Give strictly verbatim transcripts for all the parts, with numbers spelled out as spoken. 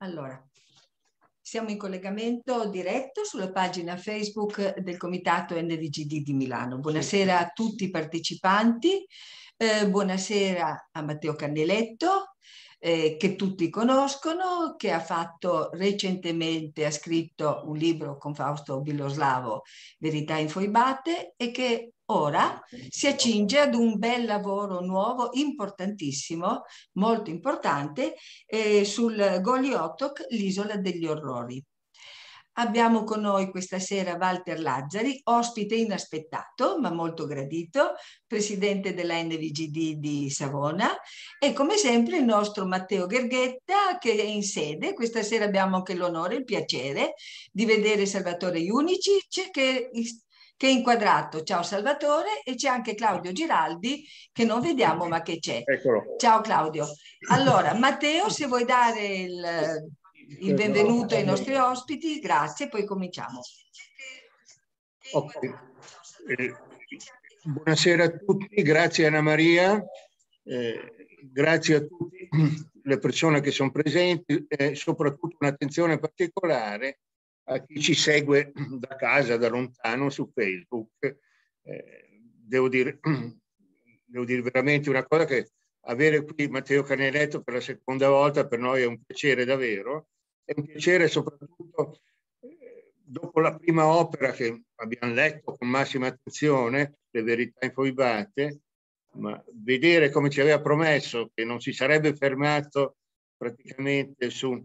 Allora, siamo in collegamento diretto sulla pagina Facebook del Comitato A N V G D di Milano. Buonasera a tutti i partecipanti, eh, buonasera a Matteo Carnieletto, eh, che tutti conoscono, che ha fatto recentemente, ha scritto un libro con Fausto Biloslavo, Verità Infoibate, e che ora si accinge ad un bel lavoro nuovo, importantissimo, molto importante, eh, sul Goli Otok, l'isola degli orrori. Abbiamo con noi questa sera Walter Lazzari, ospite inaspettato ma molto gradito, presidente dell'A N V G D di Savona, e come sempre il nostro Matteo Gerghetta, che è in sede. Questa sera abbiamo anche l'onore e il piacere di vedere Salvatore Iunicic, che che è inquadrato. Ciao Salvatore. E c'è anche Claudio Giraldi, che non vediamo ma che c'è. Ciao Claudio. Allora Matteo, se vuoi dare il, il benvenuto ai nostri ospiti, grazie, poi cominciamo. Okay. Eh, buonasera a tutti, grazie Anna Maria, eh, grazie a tutte le persone che sono presenti e eh, soprattutto un'attenzione particolare a chi ci segue da casa, da lontano, su Facebook. Eh, devo dire, devo dire veramente una cosa, che avere qui Matteo Carnieletto per la seconda volta per noi è un piacere davvero, è un piacere soprattutto eh, dopo la prima opera che abbiamo letto con massima attenzione, Le Verità Infoibate, ma vedere come ci aveva promesso che non si sarebbe fermato praticamente su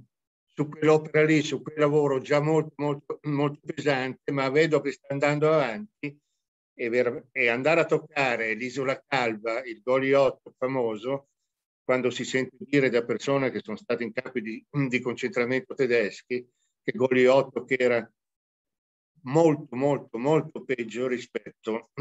su quell'opera lì, su quel lavoro già molto, molto, molto pesante, ma vedo che sta andando avanti, e, e andare a toccare l'Isola Calva, il Goli Otok famoso, quando si sente dire da persone che sono state in campi di, di concentramento tedeschi, che Goli Otok era molto, molto, molto peggio rispetto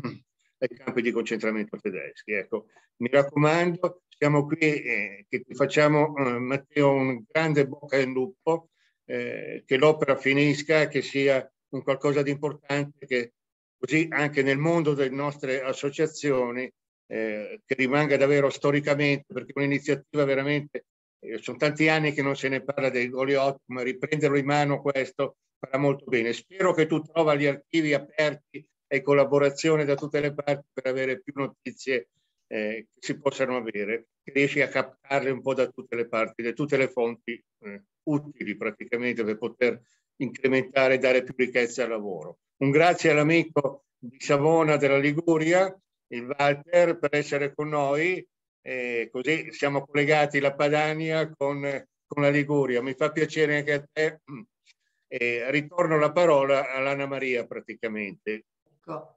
ai campi di concentramento tedeschi. Ecco, mi raccomando, siamo qui, eh, che ti facciamo, eh, Matteo, un grande bocca al lupo, eh, che l'opera finisca, che sia un qualcosa di importante, che così anche nel mondo delle nostre associazioni, eh, che rimanga davvero storicamente, perché è un'iniziativa veramente, eh, sono tanti anni che non se ne parla dei Goli Otok, ma riprenderlo in mano questo farà molto bene. Spero che tu trova gli archivi aperti e collaborazione da tutte le parti per avere più notizie eh, che si possano avere, che riesci a captarle un po' da tutte le parti, da tutte le fonti eh, utili praticamente per poter incrementare e dare più ricchezza al lavoro. Un grazie all'amico di Savona della Liguria, il Walter, per essere con noi, eh, così siamo collegati la Padania con, con la Liguria. Mi fa piacere anche a te. Eh, ritorno la parola all'Anna Maria praticamente.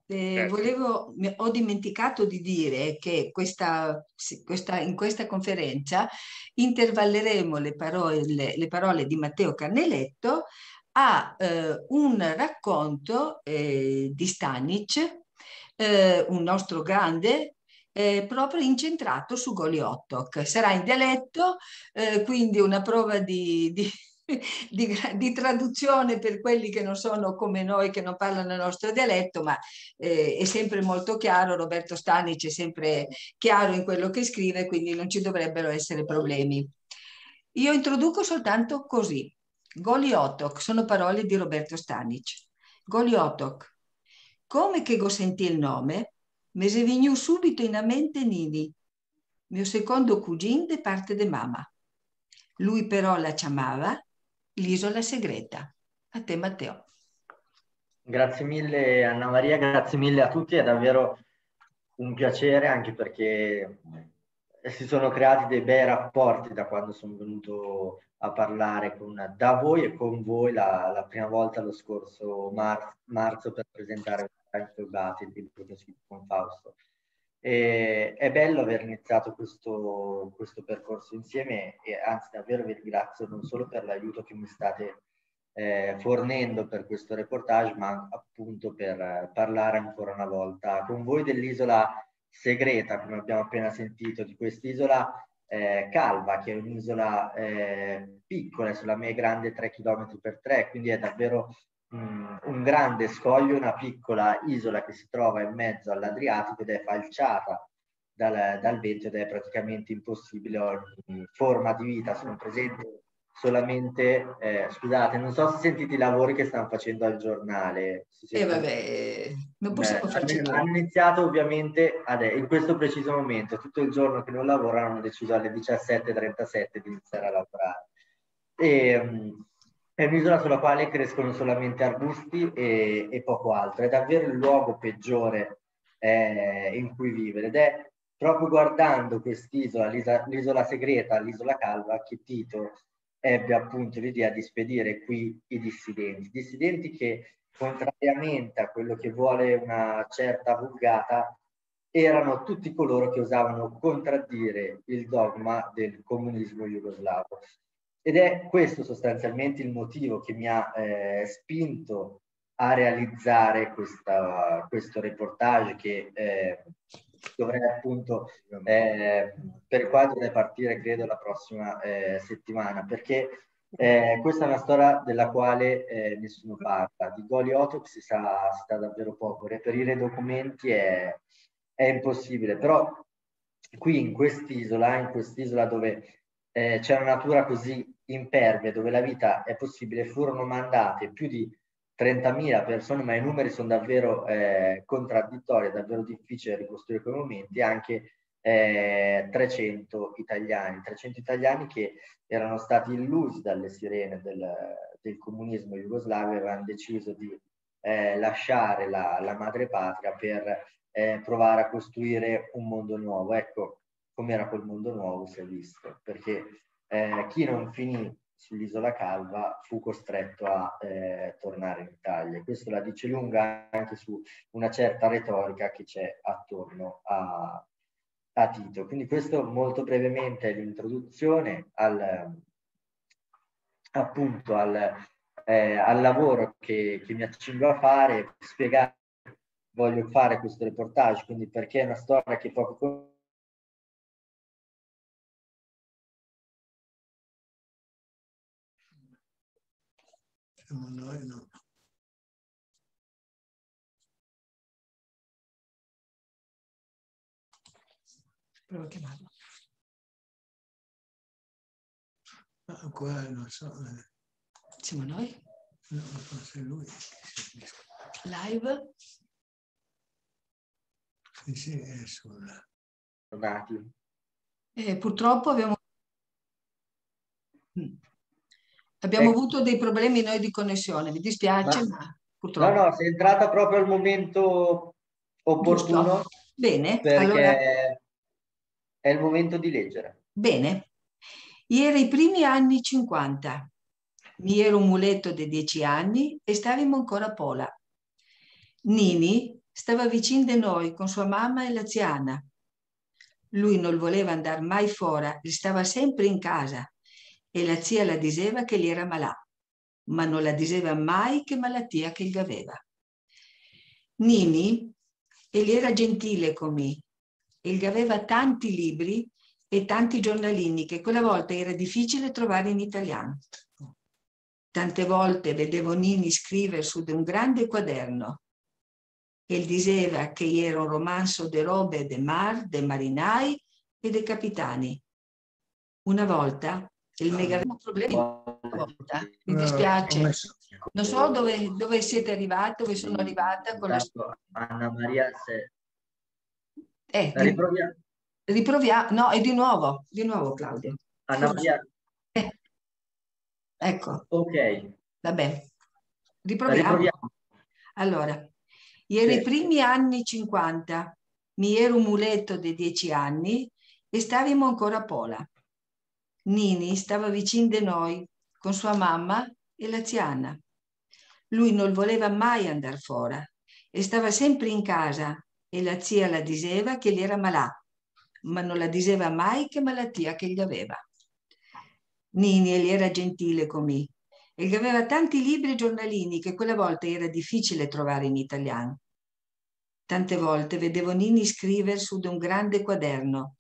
Eh, volevo, ho dimenticato di dire che questa, questa, in questa conferenza intervalleremo le parole, le, le parole di Matteo Carnieletto a eh, un racconto eh, di Stanis, eh, un nostro grande, Eh, proprio incentrato su Goli Otok. Sarà in dialetto, eh, quindi una prova di, di... Di, di traduzione per quelli che non sono come noi, che non parlano il nostro dialetto, ma eh, è sempre molto chiaro. Roberto Stanis è sempre chiaro in quello che scrive, quindi non ci dovrebbero essere problemi. Io introduco soltanto così. Goli Otok sono parole di Roberto Stanis. Goli Otok, come che go sentì il nome, me se vignu subito in a mente Nini, mio secondo cugin de parte de mamma. Lui però la chiamava l'isola segreta. A te Matteo. Grazie mille Anna Maria, grazie mille a tutti, è davvero un piacere, anche perché si sono creati dei bei rapporti da quando sono venuto a parlare con, da voi e con voi la, la prima volta lo scorso marzo, marzo per presentare il libro che ho scritto con Fausto. E è bello aver iniziato questo, questo percorso insieme, e anzi davvero vi ringrazio non solo per l'aiuto che mi state eh, fornendo per questo reportage, ma appunto per parlare ancora una volta con voi dell'isola segreta, come abbiamo appena sentito, di quest'isola eh, calva, che è un'isola eh, piccola, sulla me grande tre chilometri per tre, quindi è davvero un grande scoglio, una piccola isola che si trova in mezzo all'Adriatico ed è falciata dal, dal vento, ed è praticamente impossibile ogni forma di vita. Sono presenti solamente, eh, scusate, non so se sentite i lavori che stanno facendo al giornale. E eh vabbè, non possiamo farci tutto. Hanno iniziato ovviamente adesso, in questo preciso momento, tutto il giorno che non lavorano, hanno deciso alle diciassette e trentasette di iniziare a lavorare. E, è un'isola sulla quale crescono solamente arbusti e, e poco altro. È davvero il luogo peggiore eh, in cui vivere ed è proprio guardando quest'isola, l'isola segreta, l'isola calva, che Tito ebbe appunto l'idea di spedire qui i dissidenti, dissidenti che contrariamente a quello che vuole una certa vulgata erano tutti coloro che osavano contraddire il dogma del comunismo jugoslavo. Ed è questo sostanzialmente il motivo che mi ha eh, spinto a realizzare questa, questo reportage che eh, dovrei appunto, eh, per il quale dovrei partire credo la prossima eh, settimana, perché eh, questa è una storia della quale eh, nessuno parla. Di Goli Otok si sa, si sa davvero poco, reperire documenti è, è impossibile, però qui in quest'isola, in quest'isola dove eh, c'è una natura così impervia, dove la vita è possibile, furono mandate più di trentamila persone, ma i numeri sono davvero eh, contraddittori, è davvero difficile ricostruire quei momenti, anche eh, trecento italiani, trecento italiani che erano stati illusi dalle sirene del, del comunismo jugoslavo, avevano deciso di eh, lasciare la, la madrepatria per eh, provare a costruire un mondo nuovo. Ecco, com'era quel mondo nuovo si è visto, perché eh, chi non finì sull'isola calva fu costretto a eh, tornare in Italia. Questo la dice lunga anche su una certa retorica che c'è attorno a, a Tito. Quindi questo molto brevemente è l'introduzione al, appunto al, eh, al lavoro che, che mi accingo a fare, per spiegare voglio fare questo reportage, quindi perché è una storia che poco Noi no. Provo a chiamarlo. Ah, qua non so. Siamo noi? No, forse lui. Live? Sì, sì, è sulla. Eh, purtroppo abbiamo. Mm. Abbiamo ecco. avuto dei problemi noi di connessione, mi dispiace, ma, ma purtroppo... No, no, sei entrata proprio al momento opportuno. Giusto. Bene, perché allora... è il momento di leggere. Bene. Ieri, i primi anni cinquanta, mi ero un muletto dei dieci anni e stavamo ancora a Pola. Nini stava vicino di noi con sua mamma e la ziana. Lui non voleva andare mai fuori, stava sempre in casa. E la zia la diceva che gli era malà, ma non la diceva mai che malattia che gli aveva. Nini, egli era gentile con me, e gli aveva tanti libri e tanti giornalini che quella volta era difficile trovare in italiano. Tante volte vedevo Nini scrivere su di un grande quaderno. E diceva che era un romanzo de robe de mar, de marinai e de capitani. Una volta... Il mega problema una volta, mi dispiace, non so dove, dove siete arrivati, dove sono arrivata con la storia. Anna Maria, se... eh, riproviamo. Riproviamo, no, e di nuovo, di nuovo Claudio. Anna Maria. Eh. Ecco. Ok. Va bene, riproviamo. riproviamo. Allora, ieri sì. I primi anni cinquanta, mi ero un muletto dei dieci anni e stavamo ancora a Pola. Nini stava vicino di noi, con sua mamma e la ziana. Lui non voleva mai andare fuori e stava sempre in casa e la zia la diceva che gli era malà, ma non la diceva mai che malattia che gli aveva. Nini gli era gentile con me e gli aveva tanti libri e giornalini che quella volta era difficile trovare in italiano. Tante volte vedevo Nini scrivere su di un grande quaderno.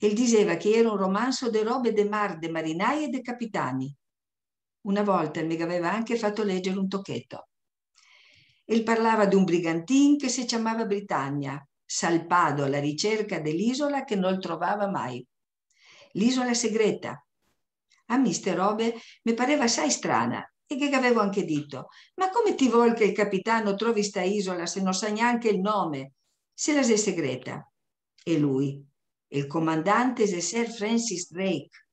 E diceva che era un romanzo de robe de mar, de marinai e de capitani. Una volta mi aveva anche fatto leggere un tocchetto. E parlava di un brigantin che si chiamava Britannia, salpato alla ricerca dell'isola che non trovava mai. L'isola segreta. a miste robe mi pareva assai strana e che avevo anche detto: ma come ti vuol che il capitano trovi sta isola se non sa neanche il nome, se la è segreta? E lui, il comandante Sir Francis Drake,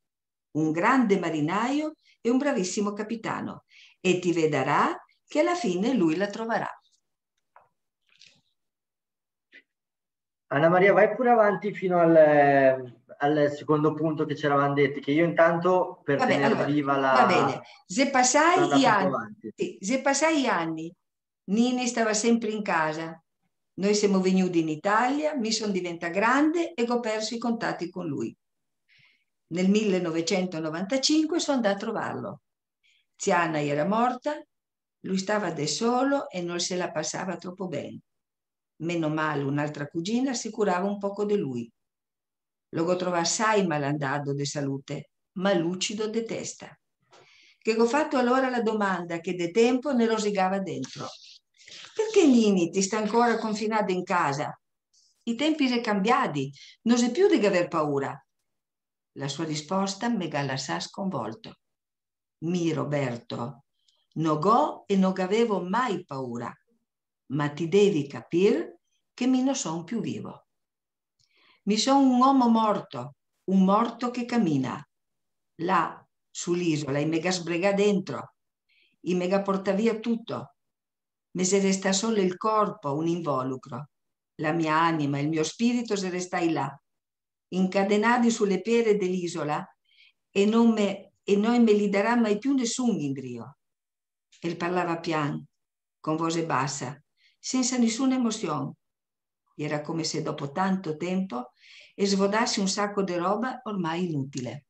un grande marinaio e un bravissimo capitano, e ti vedrà che alla fine lui la troverà. Anna Maria, vai pure avanti fino al, al secondo punto che ci eravamo detti, che io intanto per va tenere bene, allora, viva la... Va bene, se passai gli anni, sì, se passai gli anni, Nini stava sempre in casa. Noi siamo venuti in Italia, mi sono diventata grande e ho perso i contatti con lui. Nel millenovecentonovantacinque sono andata a trovarlo. Ziana era morta, lui stava da solo e non se la passava troppo bene. Meno male, un'altra cugina si curava un poco di lui. Lo trovò assai malandato di salute, ma lucido di testa. Che ho fatto allora la domanda che de tempo ne rosigava dentro. Perché Nini ti sta ancora confinato in casa? I tempi sono cambiati, non si più di aver paura. La sua risposta mi galassà sconvolto. Mi Roberto, non go e non avevo mai paura. Ma ti devi capire che mi non son più vivo. Mi sono un uomo morto, un morto che cammina. Là, sull'isola, e mega sbrega dentro, e mega porta via tutto. Mi se resta solo il corpo, un involucro. La mia anima, il mio spirito se restai là, incadenati sulle pere dell'isola, e non me, e non me li darà mai più nessun indrio. E parlava pian, con voce bassa, senza nessuna emozione. Era come se dopo tanto tempo svodassi un sacco di roba ormai inutile.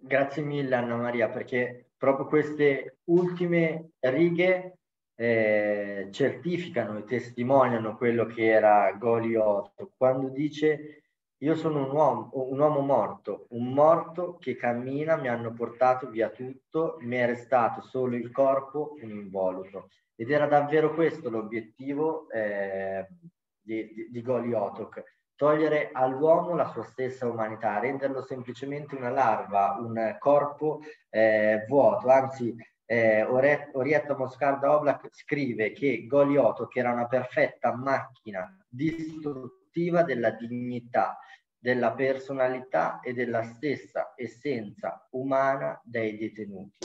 Grazie mille Anna Maria, perché proprio queste ultime righe eh, certificano e testimoniano quello che era Goli Otok, quando dice: io sono un uomo, un uomo morto, un morto che cammina, mi hanno portato via tutto, mi è restato solo il corpo, un involucro. Ed era davvero questo l'obiettivo eh, di, di, di Goli Otok, togliere all'uomo la sua stessa umanità, renderlo semplicemente una larva, un corpo eh, vuoto. Anzi, eh, Orietta Moscarda Oblak scrive che Goli Otok era una perfetta macchina distruttiva della dignità, della personalità e della stessa essenza umana dei detenuti.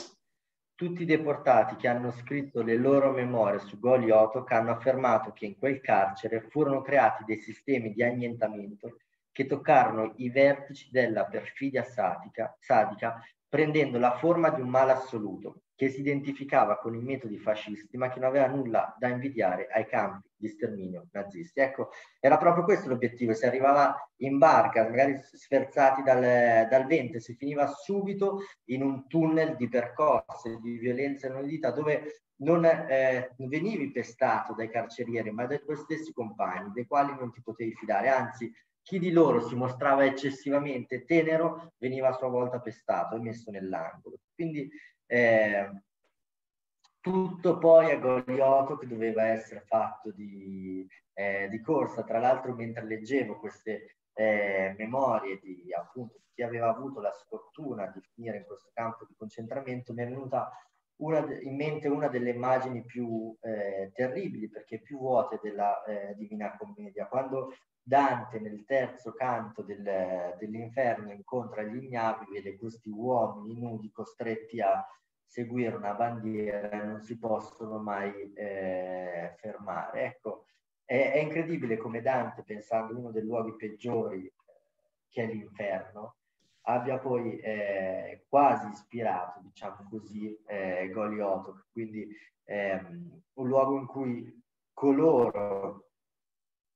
Tutti i deportati che hanno scritto le loro memorie su Goli Otok hanno affermato che in quel carcere furono creati dei sistemi di annientamento che toccarono i vertici della perfidia sadica, sadica prendendo la forma di un male assoluto che si identificava con i metodi fascisti, ma che non aveva nulla da invidiare ai campi di sterminio nazisti. Ecco, era proprio questo l'obiettivo. Si arrivava in barca, magari sferzati dal, dal vento, si finiva subito in un tunnel di percorse, di violenza e nudità, dove non eh, venivi pestato dai carcerieri, ma dai tuoi stessi compagni, dei quali non ti potevi fidare, anzi, chi di loro si mostrava eccessivamente tenero veniva a sua volta pestato e messo nell'angolo. Quindi Eh, tutto poi a Goli Otok doveva essere fatto di, eh, di corsa. Tra l'altro, mentre leggevo queste eh, memorie di appunto chi aveva avuto la sfortuna di finire in questo campo di concentramento, mi è venuta una, in mente una delle immagini più eh, terribili, perché più vuote, della eh, Divina Commedia, quando Dante nel terzo canto del, dell'inferno incontra gli ignavi, vede questi uomini nudi costretti a seguire una bandiera, non si possono mai eh, fermare. Ecco, è, è incredibile come Dante, pensando uno dei luoghi peggiori eh, che è l'inferno, abbia poi eh, quasi ispirato, diciamo così, eh, Goli Otok, quindi ehm, un luogo in cui coloro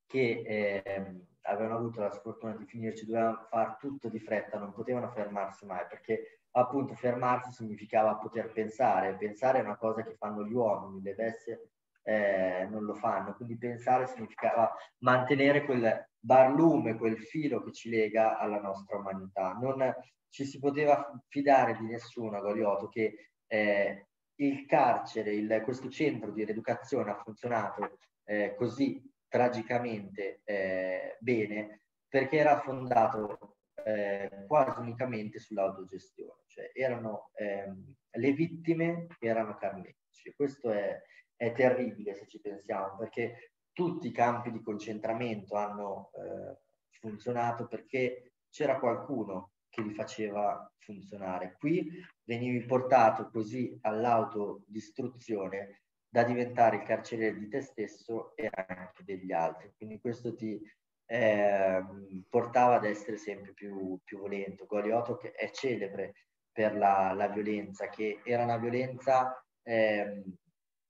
che eh, avevano avuto la sfortuna di finirci dovevano far tutto di fretta, non potevano fermarsi mai, perché appunto fermarsi significava poter pensare, pensare è una cosa che fanno gli uomini, le bestie eh, non lo fanno, quindi pensare significava mantenere quel barlume, quel filo che ci lega alla nostra umanità. Non ci si poteva fidare di nessuno a Goli Otok, che eh, il carcere, il, questo centro di rieducazione ha funzionato eh, così tragicamente eh, bene, perché era fondato eh, quasi unicamente sull'autogestione, cioè erano, ehm, le vittime erano carnefici. Questo è, è terribile se ci pensiamo, perché tutti i campi di concentramento hanno eh, funzionato perché c'era qualcuno che li faceva funzionare. Qui venivi portato così all'autodistruzione da diventare il carceriere di te stesso e anche degli altri, quindi questo ti eh, portava ad essere sempre più, più violento. Goli Otok è celebre per la, la violenza, che era una violenza eh,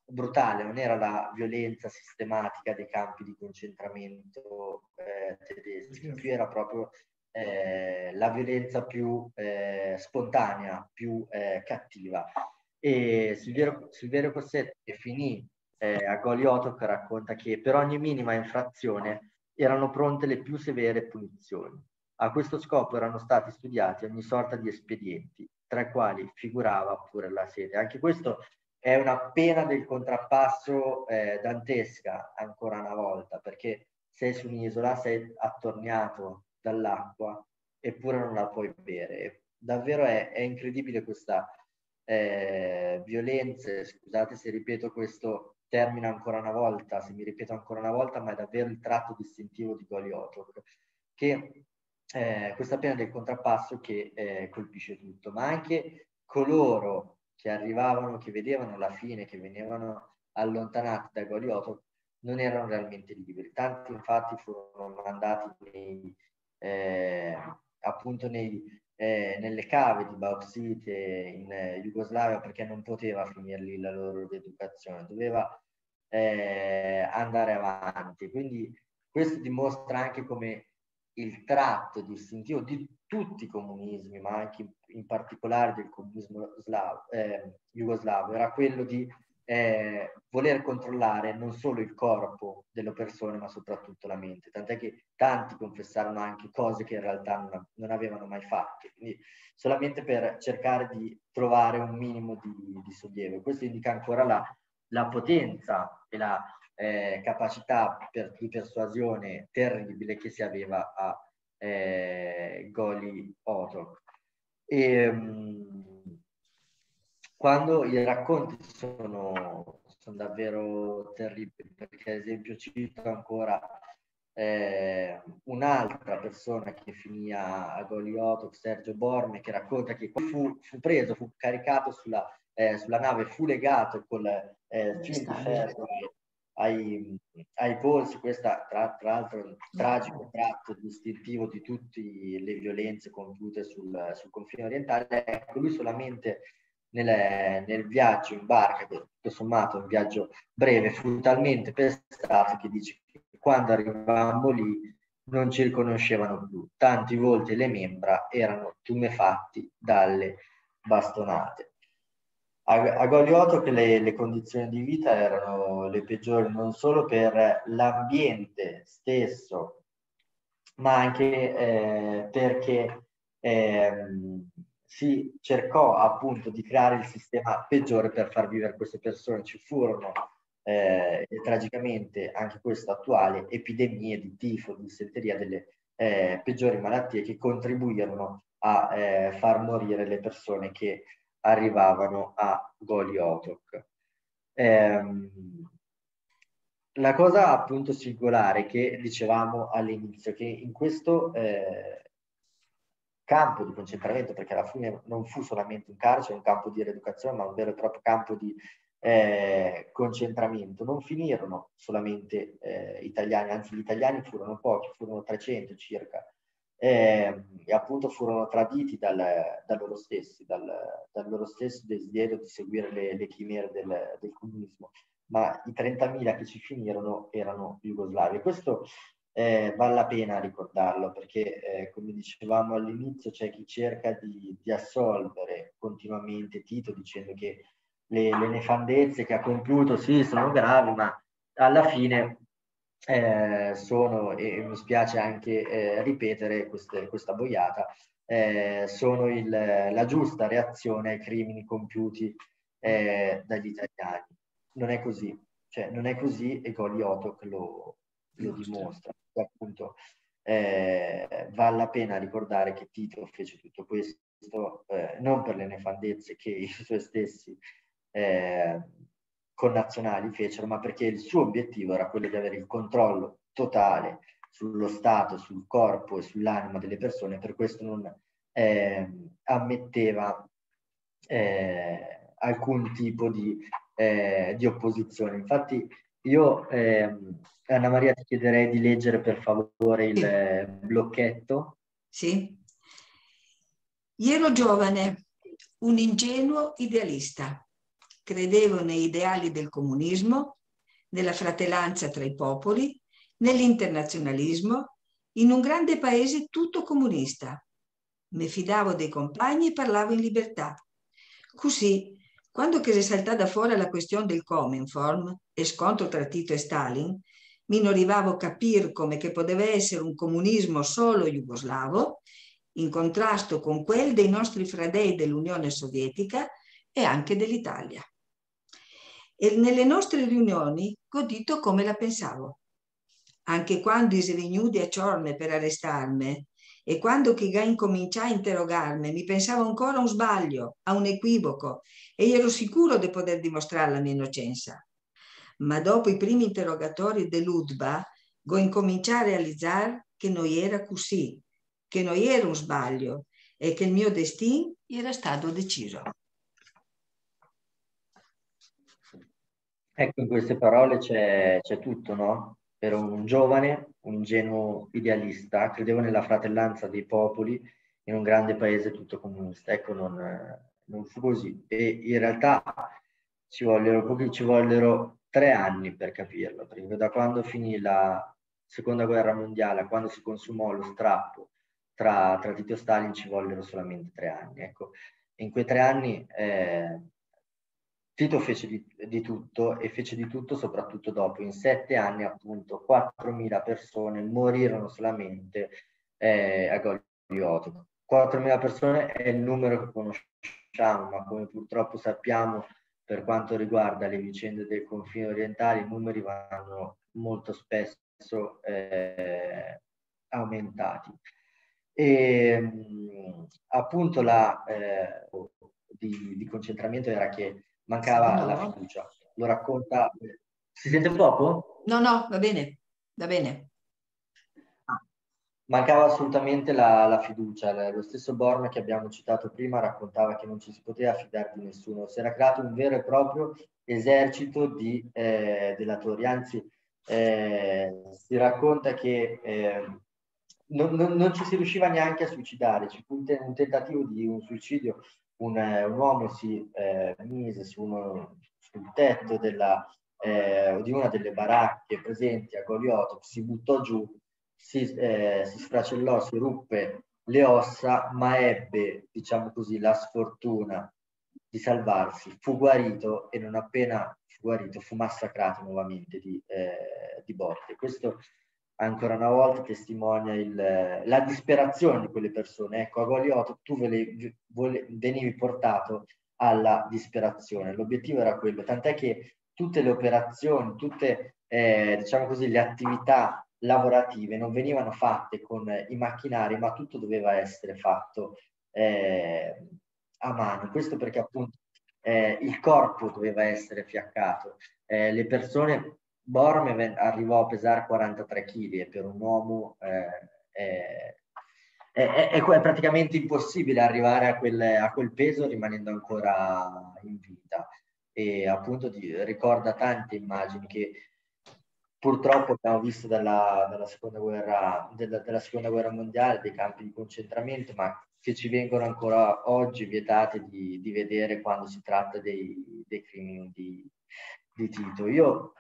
brutale, non era la violenza sistematica dei campi di concentramento eh, tedeschi, qui era proprio eh, la violenza più eh, spontanea, più eh, cattiva. E Silvio Cossetti, che finì eh, a Goli Otok, racconta che per ogni minima infrazione erano pronte le più severe punizioni. A questo scopo erano stati studiati ogni sorta di espedienti, tra i quali figurava pure la sete. Anche questo è una pena del contrappasso eh, dantesca, ancora una volta, perché sei su un'isola, sei attorniato dall'acqua, eppure non la puoi bere. Davvero è, è incredibile questa... Eh, violenze, scusate se ripeto questo termine ancora una volta, se mi ripeto ancora una volta, ma è davvero il tratto distintivo di Goli Otok, che eh, questa pena del contrappasso che eh, colpisce tutto, ma anche coloro che arrivavano, che vedevano la fine, che venivano allontanati da Goli Otok, non erano realmente liberi. Tanti infatti furono mandati nei, eh, appunto nei Eh, nelle cave di bauxite in eh, Jugoslavia, perché non poteva finire lì la loro educazione, doveva eh, andare avanti. Quindi questo dimostra anche come il tratto distintivo di tutti i comunismi, ma anche in, in particolare del comunismo slavo, eh, jugoslavo, era quello di eh, voler controllare non solo il corpo delle persone, ma soprattutto la mente, tant'è che tanti confessarono anche cose che in realtà non, non avevano mai fatto, quindi solamente per cercare di trovare un minimo di, di sollievo. Questo indica ancora la, la potenza e la eh, capacità per, di persuasione terribile che si aveva a eh, Goli Otok. E, um, quando i racconti sono, sono davvero terribili, perché ad esempio cito ancora eh, un'altra persona che finì a Goli Otok, Sergio Borme, che racconta che fu, fu preso, fu caricato sulla, eh, sulla nave, fu legato con eh, filo di ferro ai, ai polsi. Questa tra, tra l'altro è un tragico tratto distintivo di tutte le violenze compiute sul, sul confine orientale. Ecco, lui solamente... Nel, nel viaggio in barca, che tutto sommato è un viaggio breve, fu talmente pestato che dice che quando arrivavamo lì non ci riconoscevano più, tanti volti e le membra erano tumefatti dalle bastonate. A, a Goli Otok le, le condizioni di vita erano le peggiori, non solo per l'ambiente stesso, ma anche eh, perché ehm, si cercò appunto di creare il sistema peggiore per far vivere queste persone. Ci furono, eh, e tragicamente anche questo attuale, epidemie di tifo, di dissenteria, delle eh, peggiori malattie che contribuirono a eh, far morire le persone che arrivavano a Goli Otok. Eh, la cosa appunto singolare che dicevamo all'inizio, che in questo... Eh, campo di concentramento, perché alla fine non fu solamente un carcere, un campo di rieducazione, ma un vero e proprio campo di eh, concentramento. Non finirono solamente eh, italiani, anzi gli italiani furono pochi, furono trecento circa, eh, e appunto furono traditi dal, da loro stessi, dal, dal loro stesso desiderio di seguire le, le chimere del, del comunismo, ma i trentamila che ci finirono erano jugoslavi. Questo Eh, vale la pena ricordarlo, perché eh, come dicevamo all'inizio c'è chi cerca di, di assolvere continuamente Tito dicendo che le, le nefandezze che ha compiuto sì sono gravi, ma alla fine eh, sono, e mi spiace anche eh, ripetere queste, questa boiata, eh, sono il, la giusta reazione ai crimini compiuti eh, dagli italiani. Non è così, cioè non è così, e Goli Otok lo, lo dimostra. Appunto eh, vale la pena ricordare che Tito fece tutto questo eh, non per le nefandezze che i suoi stessi eh, connazionali fecero, ma perché il suo obiettivo era quello di avere il controllo totale sullo stato, sul corpo e sull'anima delle persone. Per questo non eh, ammetteva eh, alcun tipo di, eh, di opposizione. Infatti io, eh, Anna Maria, ti chiederei di leggere per favore il sì. blocchetto. Sì. Ero giovane, un ingenuo idealista. Credevo nei ideali del comunismo, nella fratellanza tra i popoli, nell'internazionalismo, in un grande paese tutto comunista. Mi fidavo dei compagni e parlavo in libertà. Così, quando che si è saltata fuori la questione del Cominform e scontro tra Tito e Stalin, mi non arrivavo a capire come che poteva essere un comunismo solo jugoslavo, in contrasto con quel dei nostri fradei dell'Unione Sovietica e anche dell'Italia. E nelle nostre riunioni godito come la pensavo. Anche quando si venuti a Ciorme per arrestarmi e quando chi incominciai a interrogarmi, mi pensavo ancora a un sbaglio, a un equivoco, e ero sicuro di poter dimostrare la mia innocenza. Ma dopo i primi interrogatori dell'Udba, go incominciai a realizzare che non era così, che non era un sbaglio e che il mio destino era stato deciso. Ecco, in queste parole c'è tutto, no? Ero un giovane, un ingenuo idealista, credevo nella fratellanza dei popoli in un grande paese tutto comunista. Ecco, non, non fu così. E in realtà ci vollero, pochi, ci vollero tre anni per capirlo, perché da quando finì la Seconda Guerra Mondiale a quando si consumò lo strappo tra, tra Tito e Stalin ci vollero solamente tre anni. Ecco, in quei tre anni... Eh, Tito fece di, di tutto e fece di tutto soprattutto dopo. In sette anni appunto quattromila persone morirono solamente eh, a Goli Otok. quattromila persone è il numero che conosciamo, ma come purtroppo sappiamo per quanto riguarda le vicende del confine orientale i numeri vanno molto spesso eh, aumentati. E appunto la eh, di, di concentramento era che mancava no. la fiducia, lo racconta. Si sente poco? No, no, va bene, va bene. Mancava assolutamente la, la fiducia. Lo stesso Borme che abbiamo citato prima raccontava che non ci si poteva fidare di nessuno. Si era creato un vero e proprio esercito di eh, delatori. Anzi, eh, si racconta che eh, non, non, non ci si riusciva neanche a suicidare. Ci fu un, un tentativo di un suicidio. Un, un uomo si eh, mise su uno, sul tetto della, eh, di una delle baracche presenti a Goli Otok, si buttò giù, si, eh, si sfracellò, si ruppe le ossa, ma ebbe, diciamo così, la sfortuna di salvarsi. Fu guarito e non appena fu guarito fu massacrato nuovamente di, eh, di botte. Questo ancora una volta testimonia il, la disperazione di quelle persone. Ecco, a Goli Otok tu vole, vole, venivi portato alla disperazione. L'obiettivo era quello, tant'è che tutte le operazioni, tutte eh, diciamo così, le attività lavorative non venivano fatte con i macchinari, ma tutto doveva essere fatto eh, a mano. Questo perché appunto eh, il corpo doveva essere fiaccato, eh, le persone... Borme arrivò a pesare quarantatré chili e per un uomo eh, è, è, è, è praticamente impossibile arrivare a quel, a quel peso rimanendo ancora in vita. E appunto di, ricorda tante immagini che purtroppo abbiamo visto dalla, dalla, seconda guerra, della, dalla seconda guerra mondiale, dei campi di concentramento, ma che ci vengono ancora oggi vietate di, di vedere quando si tratta dei, dei crimini di, di Tito. Io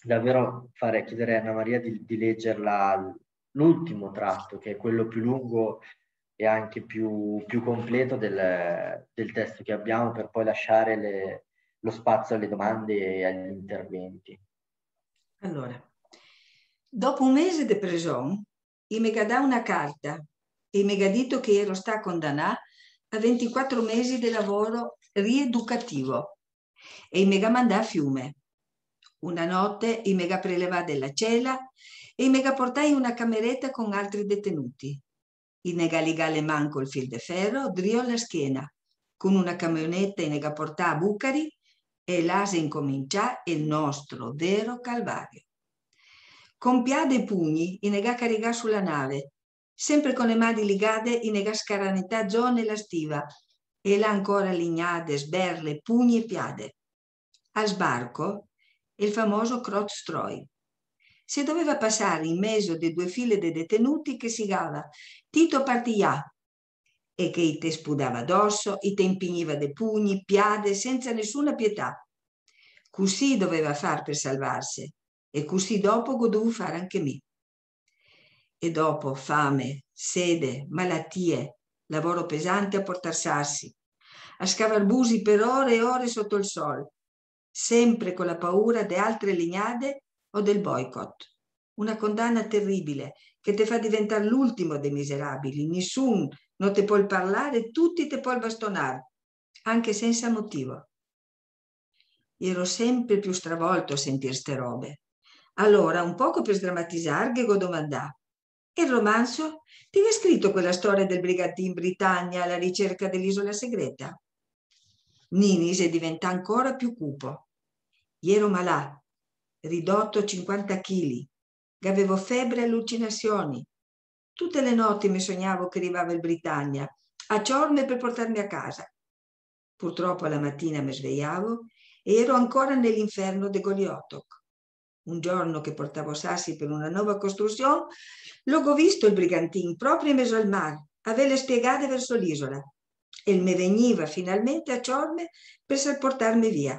davvero farei chiedere a Anna Maria di, di leggerla l'ultimo tratto, che è quello più lungo e anche più, più completo del, del testo che abbiamo, per poi lasciare le, lo spazio alle domande e agli interventi. Allora, dopo un mese di prigione, i mi dà una carta e mi ha detto che ero sta condannata a ventiquattro mesi di lavoro rieducativo e mi ha mandato a Fiume. Una notte mi ha prelevato della cella e me la portai in una cameretta con altri detenuti. I nega ligale man col fil de ferro, driò la schiena. Con una camionetta in nega portà a Bukari e là si incomincià il nostro vero calvario. Con piade e pugni i nega caricà sulla nave, sempre con le mani ligate i nega scaranità giù nella stiva e là ancora lignate, sberle, pugni e piade. Al sbarco il famoso Krst-Stroj. Si doveva passare in mezzo di due file di detenuti che sigava Tito partiglià e che i te spudava addosso, i te impigniva de pugni, piade, senza nessuna pietà. Così doveva far per salvarsi e così dopo godevo fare anche me. E dopo fame, sede, malattie, lavoro pesante a portarsarsi, a scavarbusi per ore e ore sotto il sole, sempre con la paura di altre legnate o del boicott. Una condanna terribile che te fa diventare l'ultimo dei miserabili. Nessun non te può parlare, tutti te può bastonare, anche senza motivo. Ero sempre più stravolto a sentire ste robe. Allora, un poco per sdrammatizzare, che go domandà. Il romanzo? Ti avevi scritto quella storia del brigatino in Britannia alla ricerca dell'isola segreta? Nini si diventa ancora più cupo. Ero malà, ridotto cinquanta chili, che avevo febbre e allucinazioni. Tutte le notti mi sognavo che arrivava il Britannia, a giorni per portarmi a casa. Purtroppo alla mattina mi svegliavo e ero ancora nell'inferno di Goli Otok. Un giorno che portavo sassi per una nuova costruzione, l'ho visto il brigantino proprio in mezzo al mare, a vele spiegate verso l'isola, e mi veniva finalmente a ciorme per portarmi via.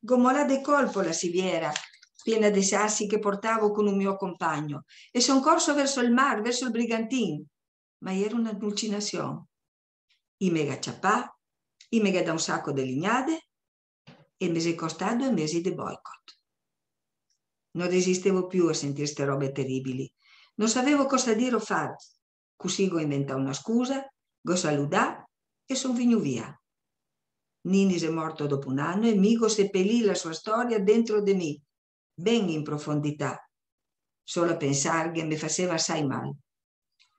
Gomolà di colpo la siviera, piena dei sassi che portavo con un mio compagno, e son corso verso il mare, verso il brigantino, ma era un'allucinazione. I mega ciappà, i mega da un sacco di lignade, e mi si costà due mesi di boicott. Non resistevo più a sentire ste robe terribili. Non sapevo cosa dire o fare. Così go inventà una scusa, go saludà e son vignu via. Ninis è morto dopo un anno e Migo seppellì la sua storia dentro di me, ben in profondità. Solo a pensare che mi faceva assai male.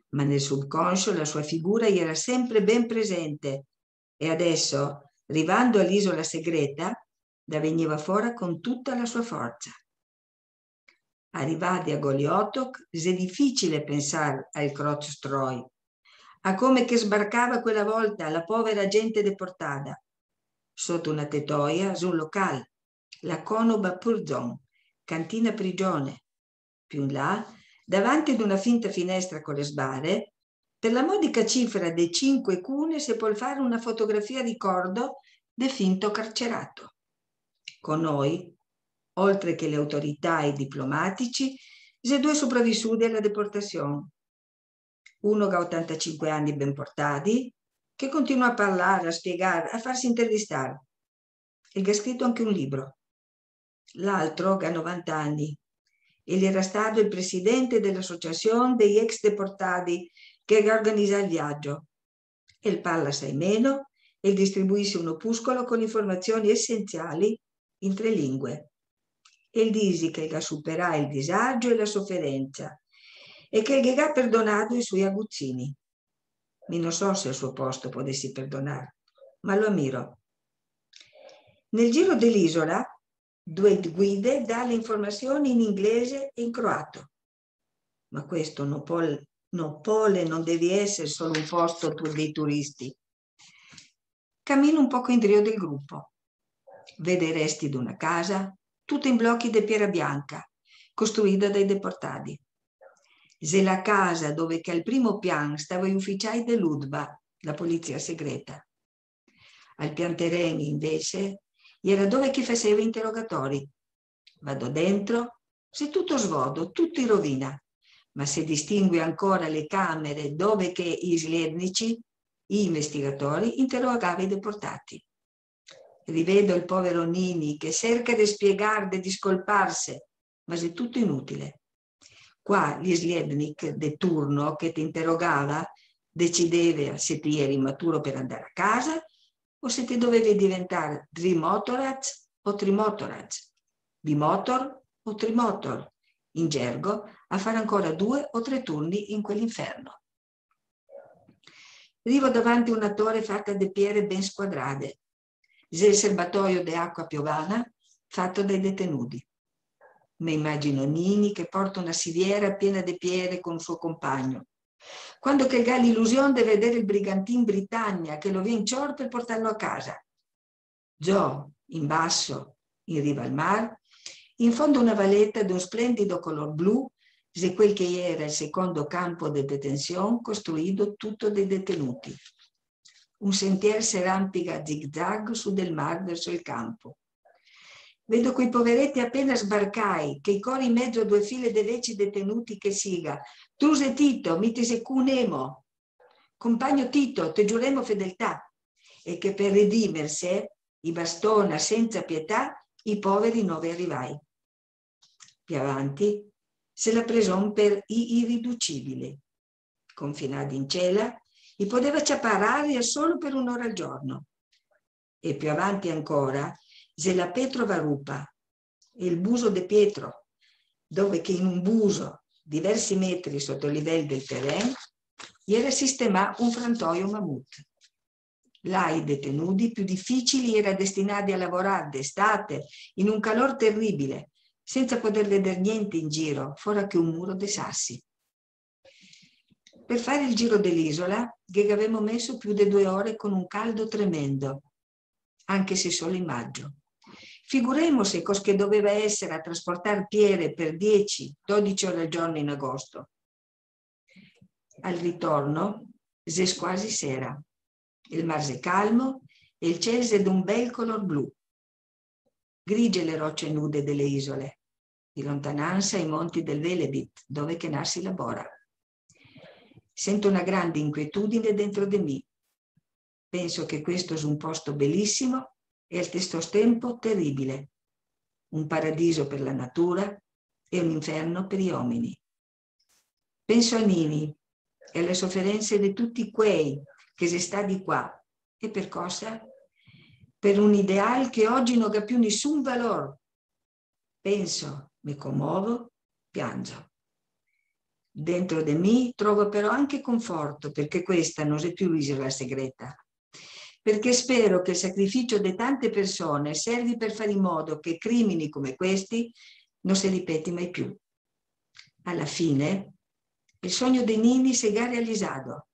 Ma nel subconscio la sua figura era sempre ben presente e adesso, arrivando all'isola segreta, la veniva fuori con tutta la sua forza. Arrivati a Goli Otok, è difficile pensare al Krst-Stroj, a come che sbarcava quella volta la povera gente deportata. Sotto una tettoia, su un locale, la Conoba Purzon, cantina prigione. Più in là, davanti ad una finta finestra con le sbarre, per la modica cifra dei cinque cune si può fare una fotografia a ricordo del finto carcerato. Con noi, oltre che le autorità e i diplomatici, c'è due sopravvissuti alla deportazione. Uno che ha ottantacinque anni ben portati, che continua a parlare, a spiegare, a farsi intervistare, e che ha scritto anche un libro. L'altro che ha novanta anni, e gli era stato il presidente dell'associazione degli ex deportati che organizza il viaggio. E parla assai meno e distribuisce un opuscolo con informazioni essenziali in tre lingue. E dice che la superà il disagio e la sofferenza e che gli ha perdonato i suoi aguzzini. Mi non so se al suo posto potessi perdonare, ma lo ammiro. Nel giro dell'isola, due guide danno le informazioni in inglese e in croato. Ma questo non può, non può e non deve essere solo un posto dei turisti. Cammino un poco in trio del gruppo. Vedo i resti di una casa, tutta in blocchi di pietra bianca, costruita dai deportati. Se la casa dove che al primo piano stava gli ufficiali dell'U D B A, la polizia segreta. Al pian terreno, invece, era dove chi faceva interrogatori. Vado dentro, se tutto svodo, tutto in rovina, ma se distingue ancora le camere dove che i slednici, gli investigatori, interrogavano i deportati. Rivedo il povero Nini che cerca di spiegare, di scolparsi, ma è tutto inutile. Qua gli sliednik de turno che ti interrogava decideva se ti eri maturo per andare a casa o se ti dovevi diventare trimotorac o trimotorac, bimotor o trimotor, in gergo, a fare ancora due o tre turni in quell'inferno. Vivo davanti una torre fatta di pietre ben squadrate, il serbatoio di acqua piovana fatto dai detenuti. Mi immagino Nini che porta una siviera piena di pietre con il suo compagno. Quando che ha l'illusione di vedere il brigantin Britannia che lo viene in cior per portarlo a casa. Giò, in basso, in riva al mare, in fondo una valletta di un splendido color blu, se quel che era il secondo campo di detenzione costruito tutto dai detenuti. Un sentiero si rampica a zigzag su del mare verso il campo. Vedo quei poveretti appena sbarcai, che i cori in mezzo a due file di veci detenuti che siga. Tu sei Tito, mi ti secunemo. Compagno Tito, te giuremo fedeltà. E che per redimersi, i bastona senza pietà, i poveri nove arrivai. Più avanti se la preson per i irriducibili. Confinati in cella, i poteva ciaparare solo per un'ora al giorno. E più avanti ancora, se la Petrova rupa, e il buso de Pietro, dove che in un buso, diversi metri sotto il livello del terreno, era sistemato un frantoio mammut. Là i detenuti più difficili era destinati a lavorare d'estate in un calor terribile, senza poter vedere niente in giro, fuori che un muro di sassi. Per fare il giro dell'isola, che avevamo messo più di due ore con un caldo tremendo, anche se solo in maggio. Figuremo se cos che doveva essere a trasportare pietre per dieci dodici ore al giorno in agosto. Al ritorno, se quasi sera. Il mare calmo e il cielo è d'un bel color blu. Grigie le rocce nude delle isole, di lontananza i monti del Velebit, dove che nasce la bora. Sento una grande inquietudine dentro di me. Penso che questo sia un posto bellissimo e al stesso tempo terribile. Un paradiso per la natura e un inferno per gli uomini. Penso a Nini e alle sofferenze di tutti quei che si sta di qua e per cosa? Per un ideale che oggi non ha più nessun valore. Penso, mi commuovo, piango. Dentro di me trovo però anche conforto, perché questa non è più l'isola segreta. Perché spero che il sacrificio di tante persone servi per fare in modo che crimini come questi non si ripeti mai più. Alla fine, il sogno dei Nini si è realizzato.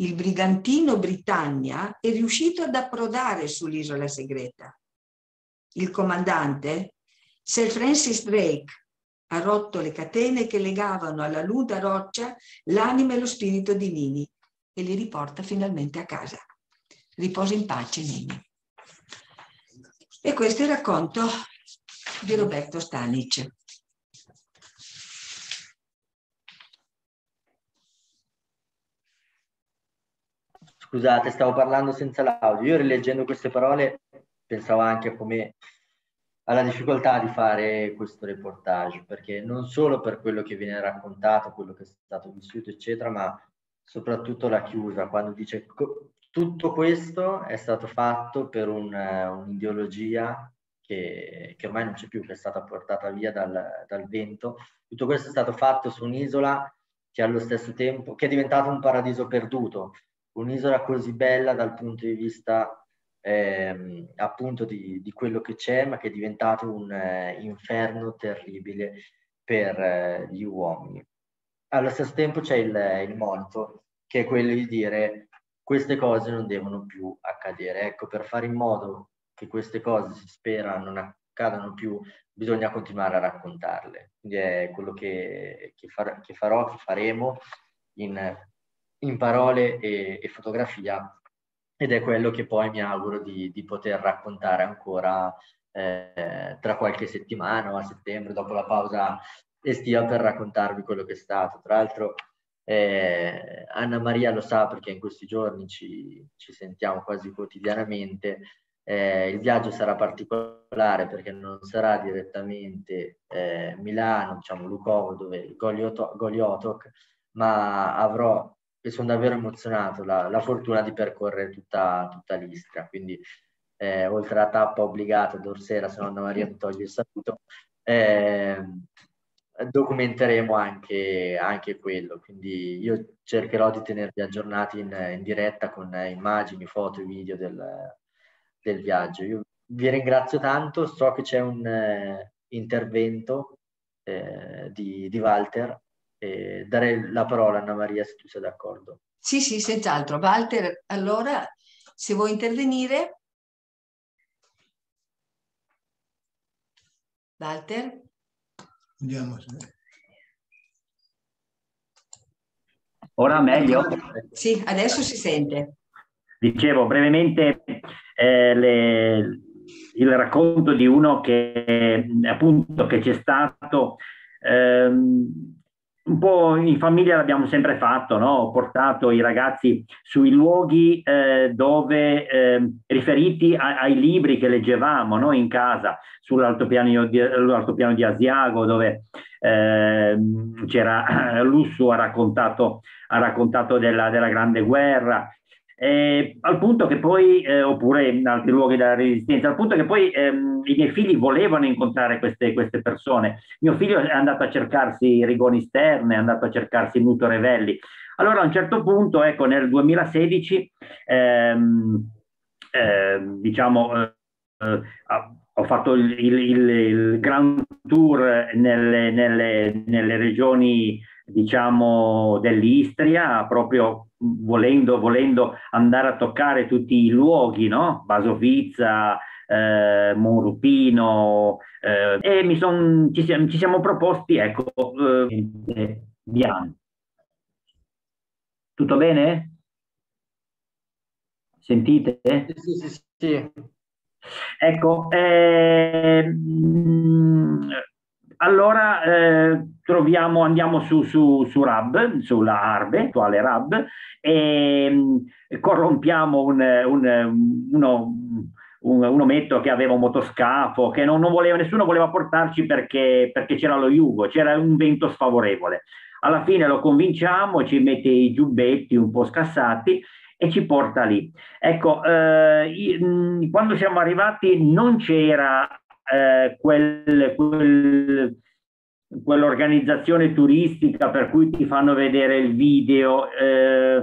Il brigantino Britannia è riuscito ad approdare sull'isola segreta. Il comandante, Sir Francis Drake, ha rotto le catene che legavano alla nuda roccia l'anima e lo spirito di Nini e li riporta finalmente a casa. Riposa in pace, Nini. E questo è il racconto di Roberto Stanis. Scusate, stavo parlando senza l'audio. Io rileggendo queste parole pensavo anche come alla difficoltà di fare questo reportage, perché non solo per quello che viene raccontato, quello che è stato vissuto, eccetera, ma soprattutto la chiusa, quando dice tutto questo è stato fatto per un, un'ideologia che, che ormai non c'è più, che è stata portata via dal, dal vento. Tutto questo è stato fatto su un'isola che allo stesso tempo che è diventata un paradiso perduto, un'isola così bella dal punto di vista eh, appunto di, di quello che c'è, ma che è diventato un eh, inferno terribile per eh, gli uomini. Allo stesso tempo c'è il, il motto, che è quello di dire queste cose non devono più accadere. Ecco, per fare in modo che queste cose, si spera, non accadano più, bisogna continuare a raccontarle. Quindi è quello che, che, far, che farò, che faremo in in parole e, e fotografia, ed è quello che poi mi auguro di, di poter raccontare ancora eh, tra qualche settimana o a settembre, dopo la pausa estiva, per raccontarvi quello che è stato. Tra l'altro eh, Anna Maria lo sa, perché in questi giorni ci, ci sentiamo quasi quotidianamente. Eh, il viaggio sarà particolare perché non sarà direttamente eh, Milano, diciamo Lukovo, dove Goli Otok, Goli Otok, ma avrò, e sono davvero emozionato, la, la fortuna di percorrere tutta, tutta l'Istria, quindi eh, oltre alla tappa obbligata d'Orsera, se no Anna Maria mi toglie il saluto, eh, documenteremo anche, anche quello, quindi io cercherò di tenervi aggiornati in, in diretta con immagini, foto e video del, del viaggio. Io vi ringrazio tanto, so che c'è un eh, intervento eh, di, di Walter, eh, darei la parola a Anna Maria se tu sei d'accordo. Sì, sì, senz'altro. Walter, allora se vuoi intervenire. Walter? Vediamo se... Ora meglio? Sì, adesso si sente. Dicevo brevemente eh, le, il racconto di uno che appunto che c'è stato eh, un po' in famiglia, l'abbiamo sempre fatto, no? Ho portato i ragazzi sui luoghi eh, dove eh, riferiti a, ai libri che leggevamo, no? In casa, sull'altopiano di, l'altopiano di Asiago, dove eh, c'era Lussu ha raccontato, ha raccontato della, della Grande Guerra, eh, al punto che poi, eh, oppure in altri luoghi della Resistenza, al punto che poi ehm, i miei figli volevano incontrare queste, queste persone. Mio figlio è andato a cercarsi Rigoni Sterne, è andato a cercarsi Nuto Revelli. Allora a un certo punto, ecco, nel duemilasedici, ehm, ehm, diciamo, eh, eh, ho fatto il, il, il, il Grand Tour nelle, nelle, nelle regioni, diciamo, dell'Istria, proprio volendo, volendo andare a toccare tutti i luoghi, no? Basovizza, eh, Monrupino, eh, e mi son, ci, siamo, ci siamo proposti, ecco, eh, Bianco. Tutto bene? Sentite? Sì, sì, sì. Ecco, eh, mh, allora eh, troviamo, andiamo su, su, su Rab, sulla Arbe, attuale Rab, e mh, corrompiamo un, un, uno, un, un ometto che aveva un motoscafo, che non, non voleva, nessuno voleva portarci perché, perché c'era lo jugo, c'era un vento sfavorevole. Alla fine lo convinciamo, ci mette i giubbetti un po' scassati e ci porta lì. Ecco, eh, quando siamo arrivati non c'era eh, quel, quel, quell'organizzazione turistica per cui ti fanno vedere il video eh,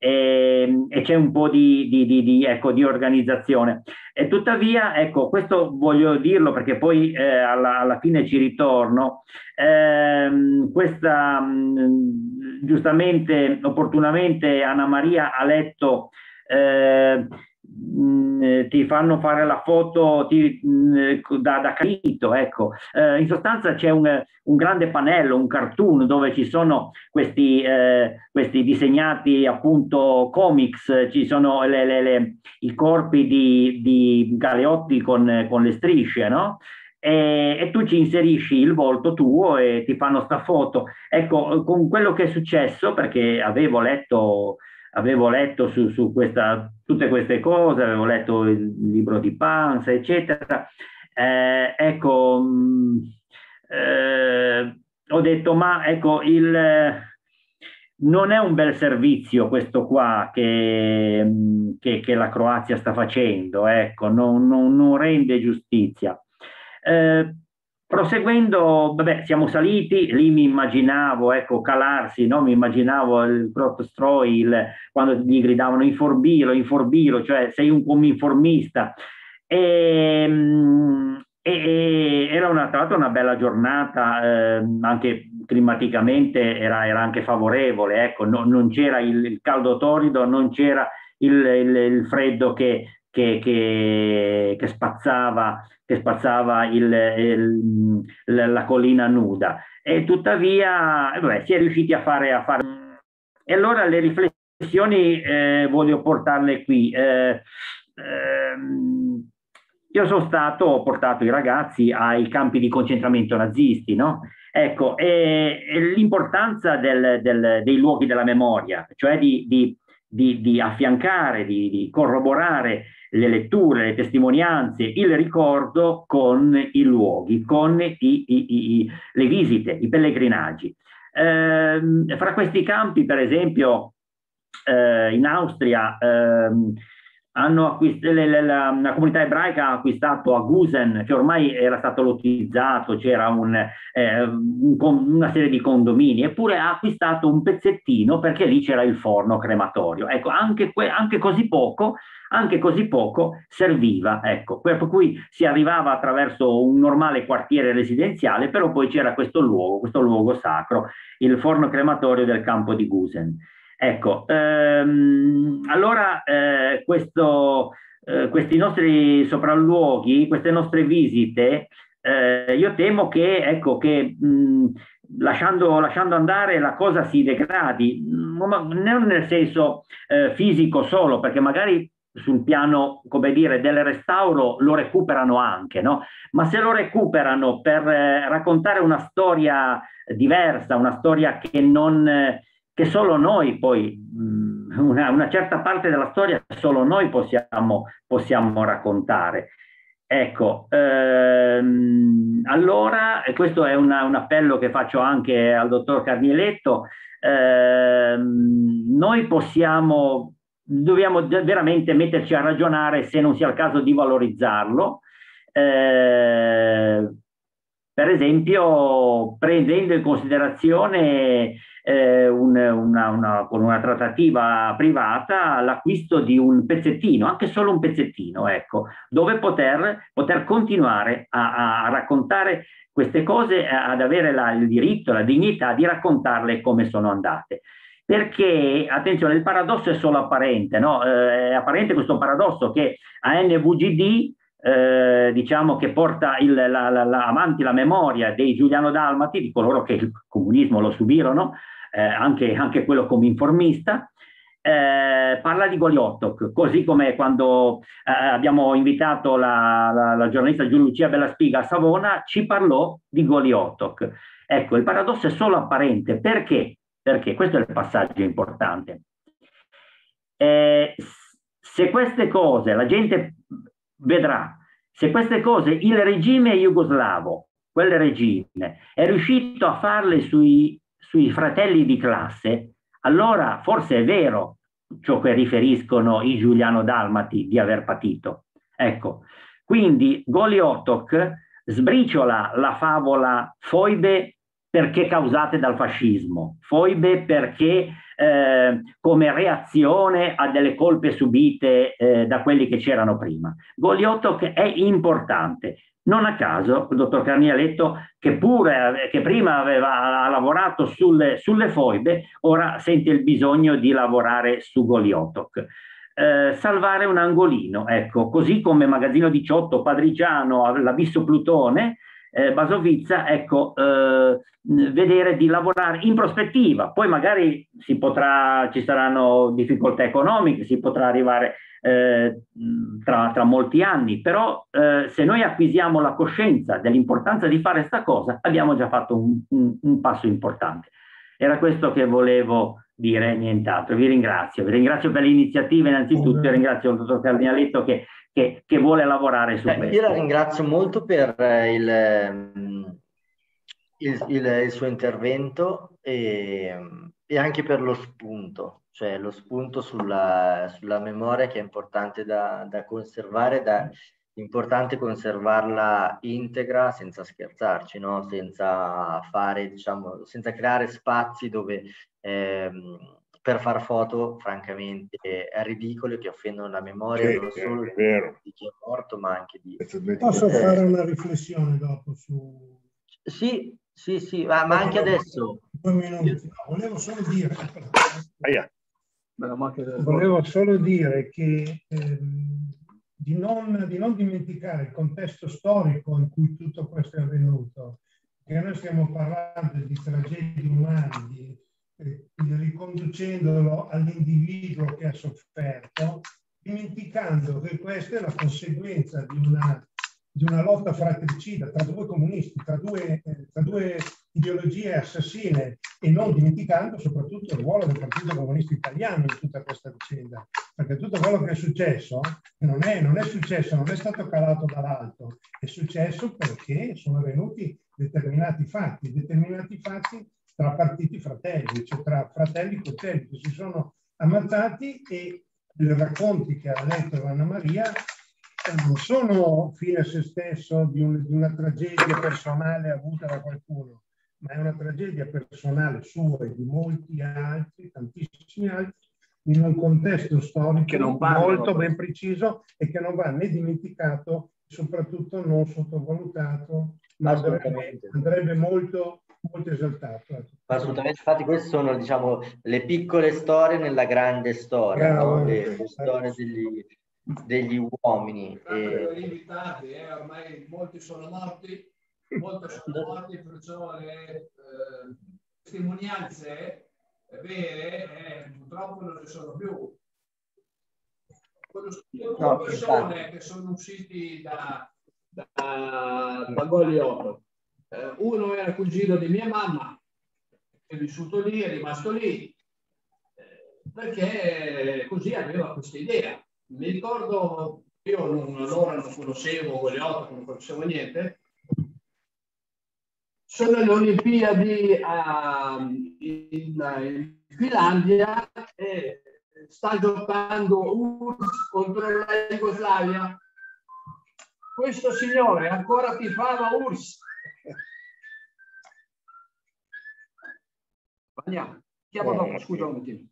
e, e c'è un po' di, di, di, di, ecco, di organizzazione. E tuttavia, ecco, questo voglio dirlo perché poi eh, alla, alla fine ci ritorno, eh, questa... Mh, giustamente, opportunamente Anna Maria ha letto eh, mh, ti fanno fare la foto ti, mh, da, da Tito, ecco, eh, in sostanza c'è un, un grande pannello, un cartoon dove ci sono questi, eh, questi disegnati appunto comics, ci sono le, le, le, i corpi di, di galeotti con, con le strisce, no? E, e tu ci inserisci il volto tuo e ti fanno sta foto. Ecco, con quello che è successo, perché avevo letto, avevo letto su, su questa, tutte queste cose, avevo letto il libro di Panza, eccetera, eh, ecco, mh, eh, ho detto, ma ecco, il, non è un bel servizio questo qua che, mh, che, che la Croazia sta facendo, ecco, non, non, non rende giustizia. Eh, proseguendo, vabbè, siamo saliti, lì mi immaginavo, ecco, calarsi, no? Mi immaginavo il Krst-Stroj, quando gli gridavano inforbilo, inforbilo, cioè sei un cominformista. E, e, era una, tra l'altro una bella giornata, eh, anche climaticamente era, era anche favorevole, ecco, no, non c'era il, il caldo torrido, non c'era il, il, il freddo che... Che, che, che spazzava, che spazzava il, il, la collina nuda, e tuttavia beh, si è riusciti a fare, a fare. E allora le riflessioni eh, voglio portarle qui. Eh, ehm, io sono stato, ho portato i ragazzi ai campi di concentramento nazisti, no? Ecco, e, e l'importanza del, del, dei luoghi della memoria, cioè di, di Di, di affiancare, di, di corroborare le letture, le testimonianze, il ricordo con i luoghi, con i, i, i, le visite, i pellegrinaggi. Eh, fra questi campi, per esempio, eh, in Austria eh, hanno acquistato, la, la, la comunità ebraica ha acquistato a Gusen, che ormai era stato lottizzato, c'era un, eh, un, una serie di condomini, eppure ha acquistato un pezzettino perché lì c'era il forno crematorio. Ecco, anche, que, anche così poco, anche così poco serviva, ecco, per cui si arrivava attraverso un normale quartiere residenziale, però poi c'era questo luogo, questo luogo sacro, il forno crematorio del campo di Gusen. Ecco, ehm, allora eh, questo, eh, questi nostri sopralluoghi, queste nostre visite, eh, io temo che, ecco, che mh, lasciando, lasciando andare la cosa si degradi, ma non nel senso eh, fisico solo, perché magari sul piano, come dire, del restauro lo recuperano anche, no? Ma se lo recuperano per eh, raccontare una storia diversa, una storia che non... Eh, che solo noi poi, una, una certa parte della storia, solo noi possiamo, possiamo raccontare. Ecco, ehm, allora, e questo è una, un appello che faccio anche al dottor Carnieletto, ehm, noi possiamo, dobbiamo veramente metterci a ragionare se non sia il caso di valorizzarlo, eh, per esempio prendendo in considerazione Eh, un, una, una, con una trattativa privata l'acquisto di un pezzettino, anche solo un pezzettino, ecco, dove poter, poter continuare a, a raccontare queste cose, ad avere la, il diritto, la dignità di raccontarle come sono andate. Perché, attenzione, il paradosso è solo apparente, no? Eh, è apparente questo paradosso che A N V G D, Eh, diciamo che porta il, la, la, la, avanti la memoria dei Giuliano-Dalmati, di coloro che il comunismo lo subirono, eh, anche, anche quello cominformista, eh, parla di Goli Otok, così come quando eh, abbiamo invitato la, la, la giornalista Gianlucia Bellaspiga a Savona, ci parlò di Goli Otok. Ecco, il paradosso è solo apparente, perché? Perché questo è il passaggio importante. Eh, se queste cose la gente vedrà, se queste cose il regime jugoslavo, quel regime, è riuscito a farle sui, sui fratelli di classe, allora forse è vero ciò che riferiscono i Giuliano-Dalmati di aver patito. Ecco, quindi Goli Otok sbriciola la favola foibe perché causate dal fascismo, foibe perché eh, come reazione a delle colpe subite eh, da quelli che c'erano prima. Goli Otok è importante, non a caso il dottor Carnieletto, che pure che prima aveva ha lavorato sulle, sulle foibe, ora sente il bisogno di lavorare su Goli Otok. Eh, salvare un angolino, ecco, così come Magazzino diciotto, Padrigiano, l'Abisso Plutone, Eh, Basovizza, ecco, eh, vedere di lavorare in prospettiva, poi magari si potrà, ci saranno difficoltà economiche, si potrà arrivare eh, tra, tra molti anni, però eh, se noi acquisiamo la coscienza dell'importanza di fare sta cosa, abbiamo già fatto un, un, un passo importante. Era questo che volevo dire, nient'altro. Vi ringrazio, vi ringrazio per l'iniziativa innanzitutto, mm-hmm. Ringrazio il dottor Carnieletto che Che, che vuole lavorare su eh, questo. Io la ringrazio molto per eh, il, il, il, il suo intervento e, e anche per lo spunto, cioè lo spunto sulla, sulla memoria che è importante da, da conservare, da, importante conservarla integra senza scherzarci, no? Senza fare, diciamo, senza creare spazi dove... Ehm, per far foto, francamente, è ridicole, che offendono la memoria, sì, non solo di chi è morto, ma anche di... Posso fare una riflessione dopo su... Sì, sì, sì, ma, ma anche adesso... Due minuti, no, volevo solo dire... Ah, yeah. Volevo solo dire che eh, di, non, di non dimenticare il contesto storico in cui tutto questo è avvenuto, che noi stiamo parlando di tragedie umane, di... riconducendolo all'individuo che ha sofferto, dimenticando che questa è la conseguenza di una, di una lotta fratricida tra due comunisti, tra due, eh, tra due ideologie assassine, e non dimenticando soprattutto il ruolo del Partito Comunista Italiano in tutta questa vicenda, perché tutto quello che è successo non è, non è successo, non è stato calato dall'alto, è successo perché sono avvenuti determinati fatti, determinati fatti tra partiti fratelli, cioè tra fratelli cocelli che si sono ammazzati e dei racconti che ha letto Anna Maria non sono fine a se stesso di, un, di una tragedia personale avuta da qualcuno, ma è una tragedia personale sua e di molti altri, tantissimi altri, in un contesto storico non parlo, molto ben preciso e che non va né dimenticato, soprattutto non sottovalutato, ma andrebbe, andrebbe molto, molto esaltato. Ma assolutamente, infatti queste sono, diciamo, le piccole storie nella grande storia, no? le, le storie degli, degli uomini. E... limitati, eh? Ormai molti sono morti, molti sono morti, perciò le eh, testimonianze vere eh, purtroppo non ci sono più. No, persone che sono usciti da, da, da Goli Otok. Eh, uno era cugino di mia mamma, è vissuto lì, è rimasto lì, eh, perché così aveva questa idea. Mi ricordo, io non, allora non conoscevo Goli Otok, non conoscevo niente. Sono alle Olimpiadi uh, in, in Finlandia e sta giocando U R S S contro la Jugoslavia. Questo signore ancora tifava U R S S. Andiamo, chiamo dopo, scusa un attimo.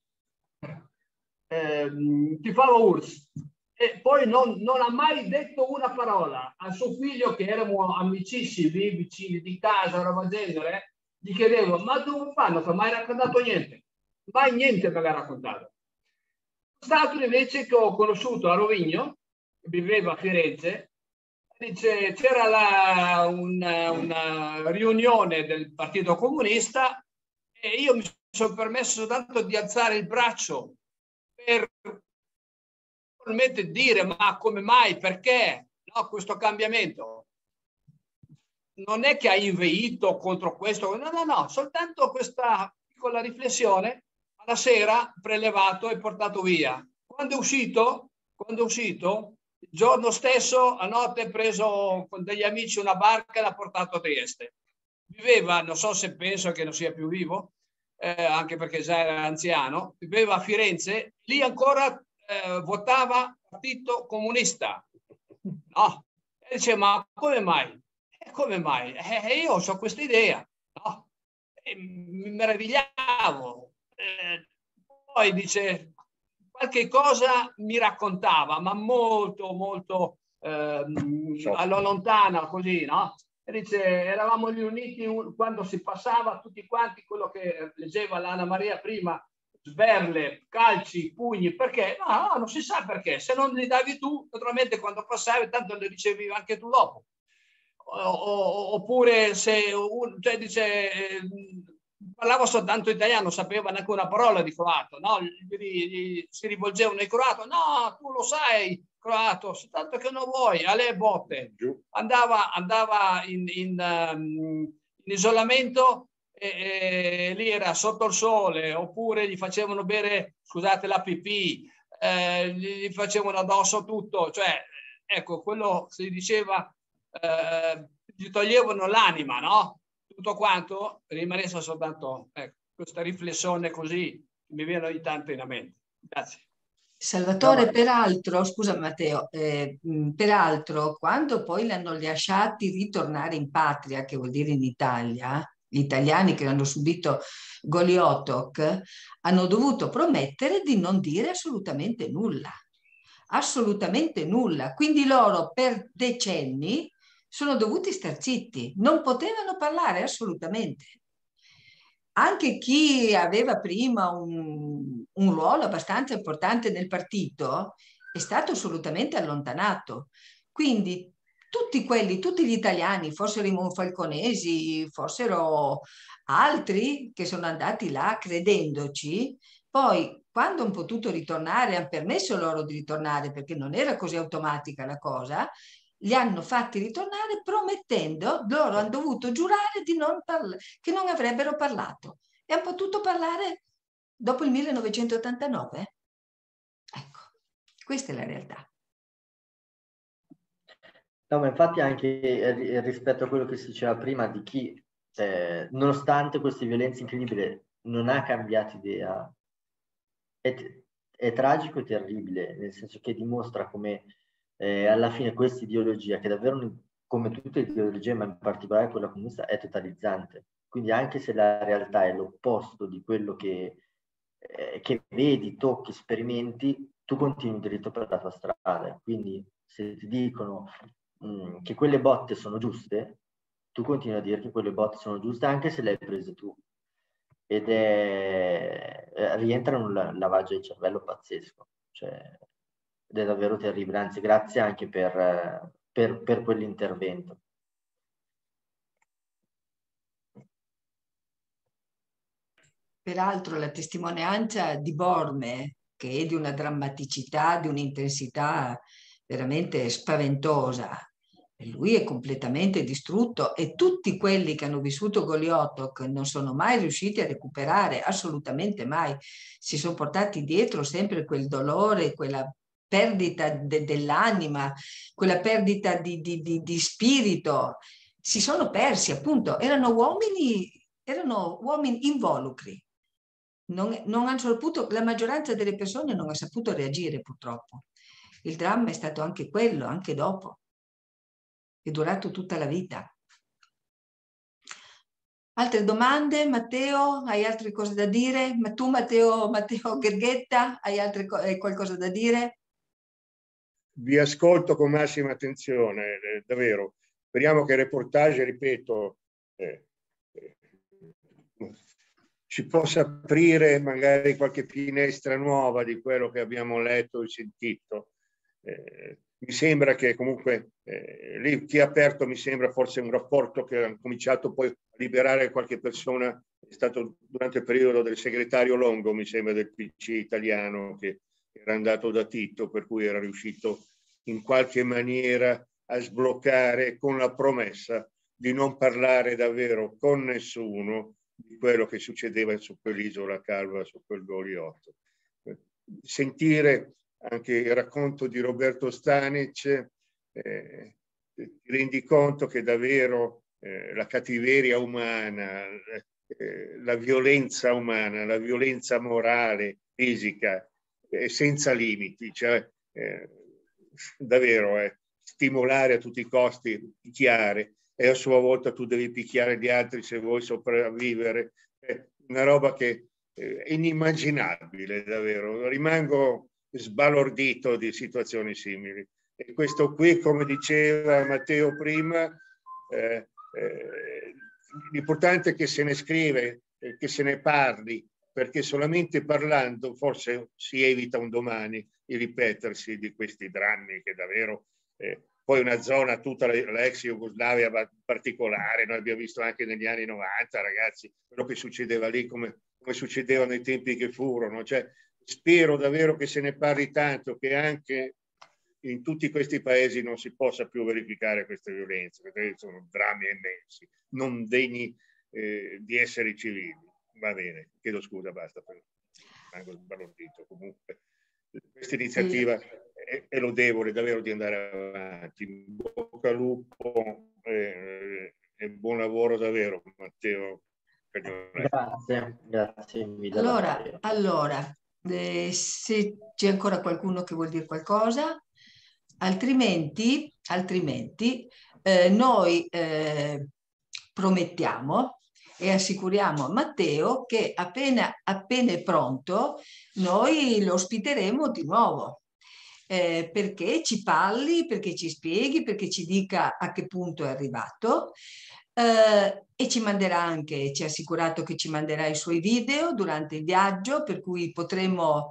Eh, tifava U R S S e poi non, non ha mai detto una parola a suo figlio, che eravamo amicissimi, vicini di casa, roba genere. Gli chiedevo: ma dove fanno? Non mai raccontato niente, mai niente che aveva raccontato. Stato invece che ho conosciuto a Rovigno, viveva a Firenze, c'era una, una riunione del Partito Comunista e io mi sono permesso soltanto di alzare il braccio per dire: ma come mai, perché no, questo cambiamento? Non è che ha inveito contro questo, no, no, no, soltanto questa piccola riflessione. La sera prelevato e portato via. Quando è uscito, quando è uscito, il giorno stesso a notte ha preso con degli amici una barca e l'ha portato a Trieste. Viveva, non so se penso che non sia più vivo, eh, anche perché già era anziano, viveva a Firenze, lì ancora eh, votava Partito Comunista. No. E dice: ma come mai? E come mai? Eh, io ho questa idea. No. E mi meravigliavo. Eh, poi dice: qualche cosa mi raccontava, ma molto molto eh, alla lontana, così, no? E dice: eravamo riuniti quando si passava tutti quanti, quello che leggeva l'Anna Maria prima, sberle, calci, pugni, perché? No, no, non si sa perché. Se non li davi tu, naturalmente quando passavi, tanto li ricevi anche tu dopo. O, o, oppure se un, cioè dice eh, parlava soltanto italiano, non sapeva neanche una parola di croato, no? Si rivolgevano ai croato: no, tu lo sai croato, soltanto che non vuoi, alle botte. Andava, andava in, in, um, in isolamento e, e lì era sotto il sole, oppure gli facevano bere, scusate, la pipì, eh, gli facevano addosso tutto, cioè, ecco, quello si diceva, eh, gli toglievano l'anima, no? Tutto quanto rimanesse soltanto, ecco, questa riflessione così mi viene ogni tanto in mente. Grazie. Salvatore, peraltro, scusa Matteo, eh, peraltro quando poi li hanno lasciati ritornare in patria, che vuol dire in Italia, gli italiani che hanno subito Goli Otok hanno dovuto promettere di non dire assolutamente nulla, assolutamente nulla. Quindi loro per decenni sono dovuti star zitti, non potevano parlare assolutamente. Anche chi aveva prima un, un ruolo abbastanza importante nel partito è stato assolutamente allontanato. Quindi tutti quelli, tutti gli italiani, fossero i monfalconesi, fossero altri che sono andati là credendoci, poi quando hanno potuto ritornare, hanno permesso loro di ritornare perché non era così automatica la cosa, li hanno fatti ritornare promettendo, loro hanno dovuto giurare di non che non avrebbero parlato e hanno potuto parlare dopo il millenovecentottantanove. Ecco, questa è la realtà. No, ma infatti anche eh, rispetto a quello che si diceva prima di chi, eh, nonostante queste violenze incredibili, non ha cambiato idea. E è tragico e terribile, nel senso che dimostra come eh, alla fine questa ideologia, che davvero come tutte le ideologie, ma in particolare quella comunista, è totalizzante. Quindi anche se la realtà è l'opposto di quello che, eh, che vedi, tocchi, sperimenti, tu continui dritto per la tua strada. Quindi se ti dicono mh, che quelle botte sono giuste, tu continui a dire che quelle botte sono giuste anche se le hai prese tu. Ed è, rientra in un lavaggio del cervello pazzesco, cioè, ed è davvero terribile, anzi grazie anche per, per, per quell'intervento. Peraltro la testimonianza di Borme, che è di una drammaticità, di un'intensità veramente spaventosa, e lui è completamente distrutto, e tutti quelli che hanno vissuto Goli Otok non sono mai riusciti a recuperare, assolutamente mai, si sono portati dietro sempre quel dolore, quella perdita de dell'anima, quella perdita di, di, di, di spirito, si sono persi appunto, erano uomini, erano uomini involucri, non, non hanno saputo, la maggioranza delle persone non ha saputo reagire purtroppo, il dramma è stato anche quello, anche dopo. È durato tutta la vita. Altre domande? Matteo, hai altre cose da dire? Ma tu, Matteo, Matteo Gerghetta, hai, altre, hai qualcosa da dire? Vi ascolto con massima attenzione, eh, davvero. Speriamo che il reportage, ripeto, eh, eh, ci possa aprire magari qualche finestra nuova di quello che abbiamo letto e sentito. Eh, Mi sembra che comunque eh, lì chi ha aperto mi sembra forse un rapporto che ha cominciato poi a liberare qualche persona, è stato durante il periodo del segretario Longo, mi sembra, del P C italiano, che era andato da Tito, per cui era riuscito in qualche maniera a sbloccare con la promessa di non parlare davvero con nessuno di quello che succedeva su quell'isola calva, su quel Goli Otok. Sentire anche il racconto di Roberto Stanis, eh, ti rendi conto che davvero eh, la cattiveria umana, eh, la violenza umana, la violenza morale, fisica, eh, senza limiti, cioè eh, davvero eh, stimolare a tutti i costi, picchiare, e a sua volta tu devi picchiare gli altri se vuoi sopravvivere, eh, una roba che eh, è inimmaginabile davvero, rimango sbalordito di situazioni simili, e questo qui, come diceva Matteo prima, eh, eh, l'importante è che se ne scrive, eh, che se ne parli, perché solamente parlando forse si evita un domani il ripetersi di questi drammi che davvero eh, poi una zona, tutta l'ex Jugoslavia in particolare, noi abbiamo visto anche negli anni novanta, ragazzi, quello che succedeva lì, come, come succedeva nei tempi che furono, cioè spero davvero che se ne parli tanto, che anche in tutti questi paesi non si possa più verificare queste violenze, perché sono drammi immensi, non degni eh, di essere civili. Va bene, chiedo scusa, basta, rimango sbalordito. Comunque questa iniziativa è, è lodevole davvero, di andare avanti. Bocca al lupo eh, e buon lavoro davvero, Matteo. Grazie, grazie mille. Allora, allora. Eh, se c'è ancora qualcuno che vuol dire qualcosa, altrimenti, altrimenti eh, noi eh, promettiamo e assicuriamo a Matteo che appena, appena è pronto noi lo ospiteremo di nuovo, eh, perché ci parli, perché ci spieghi, perché ci dica a che punto è arrivato. Uh, e ci manderà anche, ci ha assicurato che ci manderà i suoi video durante il viaggio, per cui potremo,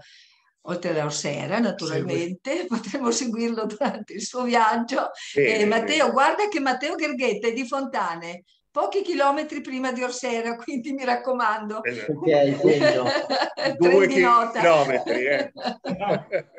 oltre alla Orsera naturalmente, sì, potremo seguirlo durante il suo viaggio. Sì, eh, sì. Matteo, guarda che Matteo Gerghetta è di Fontane, pochi chilometri prima di Orsera, quindi mi raccomando. Okay, Prendi nota. Chilometri, eh.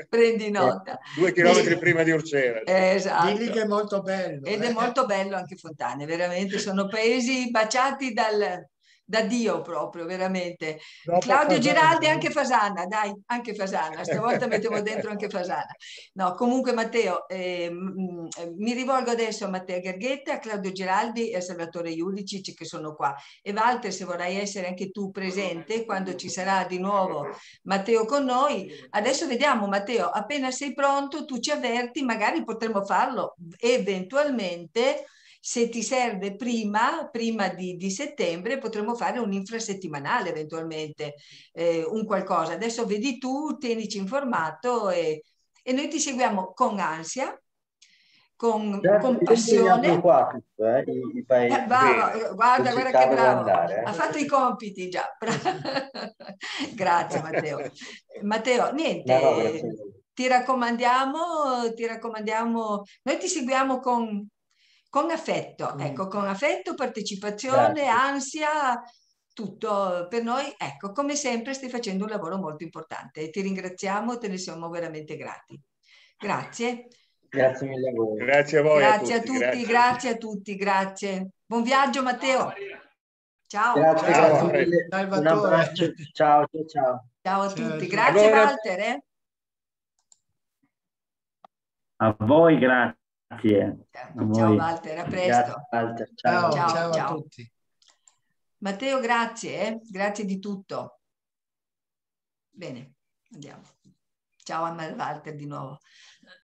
Prendi nota. Due chilometri sì. prima di Orsera. Esatto. Digli che è molto bello. Ed eh. è molto bello anche Fontane, veramente sono paesi baciati dal, da Dio proprio, veramente. Dopo Claudio Giraldi, anche Fasana, dai, anche Fasana, stavolta mettevo dentro anche Fasana. No, comunque Matteo, eh, mi rivolgo adesso a Matteo Gerghetta, a Claudio Giraldi e a Salvatore Iunicic che sono qua. E Walter, se vorrai essere anche tu presente quando ci sarà di nuovo Matteo con noi. Adesso vediamo Matteo, appena sei pronto tu ci avverti, magari potremo farlo eventualmente, se ti serve prima, prima di, di settembre, potremmo fare un infrasettimanale eventualmente, eh, un qualcosa. Adesso vedi tu, tenici informato e, e noi ti seguiamo con ansia, con, certo, con passione. Qua, eh, i, i paesi, eh, va, bene, guarda, guarda che bravo, andare, eh. Ha fatto i compiti già. Grazie Matteo. Matteo, niente, no, no, ti raccomandiamo, ti raccomandiamo, noi ti seguiamo con... Con affetto, ecco, con affetto, partecipazione, grazie, ansia, tutto per noi. Ecco, come sempre stai facendo un lavoro molto importante e ti ringraziamo, te ne siamo veramente grati. Grazie. Grazie mille a voi. Grazie a voi. Grazie a tutti, a tutti grazie. grazie a tutti, grazie. Buon viaggio Matteo. Ciao. Grazie, ciao, grazie. Salvatore. Ciao, ciao, ciao. Ciao a ciao, tutti, ciao. Grazie allora... Walter. Eh? A voi grazie. Grazie. Ciao Walter, a presto. Walter, ciao. Ciao, ciao, ciao a tutti. Matteo, grazie, eh? Grazie di tutto. Bene, andiamo. Ciao a Walter di nuovo.